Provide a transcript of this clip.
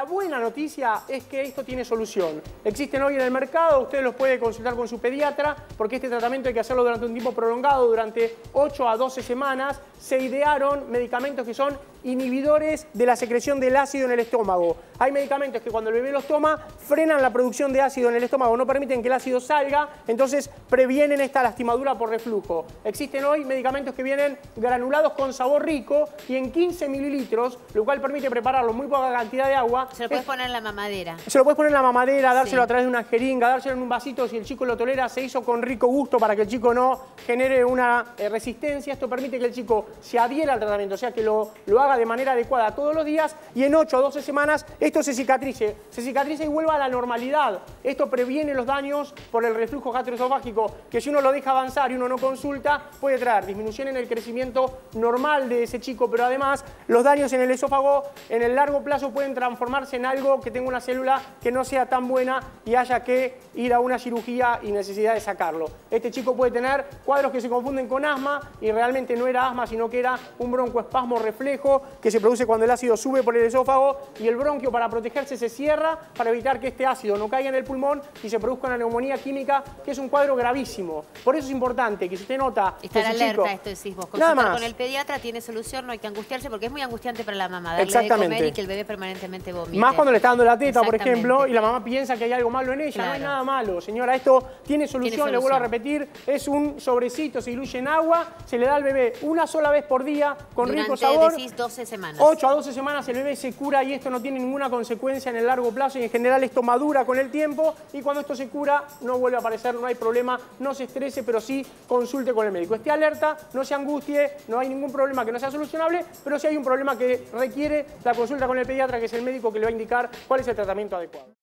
La buena noticia es que esto tiene solución. Existen hoy en el mercado, usted los puede consultar con su pediatra, porque este tratamiento hay que hacerlo durante un tiempo prolongado, durante 8 a 12 semanas. Se idearon medicamentos que son inhibidores de la secreción del ácido en el estómago. Hay medicamentos que cuando el bebé los toma, frenan la producción de ácido en el estómago, no permiten que el ácido salga, entonces previenen esta lastimadura por reflujo. Existen hoy medicamentos que vienen granulados con sabor rico y en 15 mililitros, lo cual permite prepararlo muy poca cantidad de agua. Se lo puedes poner en la mamadera. Se lo puedes poner en la mamadera, dárselo a través de una jeringa, dárselo en un vasito si el chico lo tolera. Se hizo con rico gusto para que el chico no genere una resistencia. Esto permite que el chico se adhiera al tratamiento, o sea que lo haga de manera adecuada todos los días y en 8 o 12 semanas esto se cicatrice y vuelva a la normalidad. Esto previene los daños por el reflujo gastroesofágico, que si uno lo deja avanzar y uno no consulta, puede traer disminución en el crecimiento normal de ese chico, pero además los daños en el esófago en el largo plazo pueden transformarse en algo que tenga una célula que no sea tan buena y haya que ir a una cirugía y necesidad de sacarlo. Este chico puede tener cuadros que se confunden con asma y realmente no era asma, sino que era un broncoespasmo reflejo que se produce cuando el ácido sube por el esófago y el bronquio, para protegerse, se cierra para evitar que este ácido no caiga en el pulmón y se produzca una neumonía química, que es un cuadro gravísimo. Por eso es importante que si usted nota... Estar alerta, chico, esto decís vos, consultar con el pediatra, tiene solución, no hay que angustiarse, porque es muy angustiante para la mamá darle de comer y que el bebé permanentemente vomite. Más cuando le está dando la teta, por ejemplo, y la mamá piensa que hay algo malo en ella. Claro. No hay nada malo, señora, esto tiene solución, le vuelvo a repetir, es un sobrecito, se diluye en agua, se le da al bebé una sola vez por día, con rico sabor. Durante, decís, 12 semanas. 8 a 12 semanas el bebé se cura y esto no tiene ninguna consecuencia en el largo plazo y en general esto madura con el tiempo y cuando esto se cura no vuelve a aparecer, no hay problema, no se estrese, pero sí consulte con el médico. Esté alerta, no se angustie, no hay ningún problema que no sea solucionable, pero sí hay un problema que requiere la consulta con el pediatra, que es el médico que le va a indicar cuál es el tratamiento adecuado.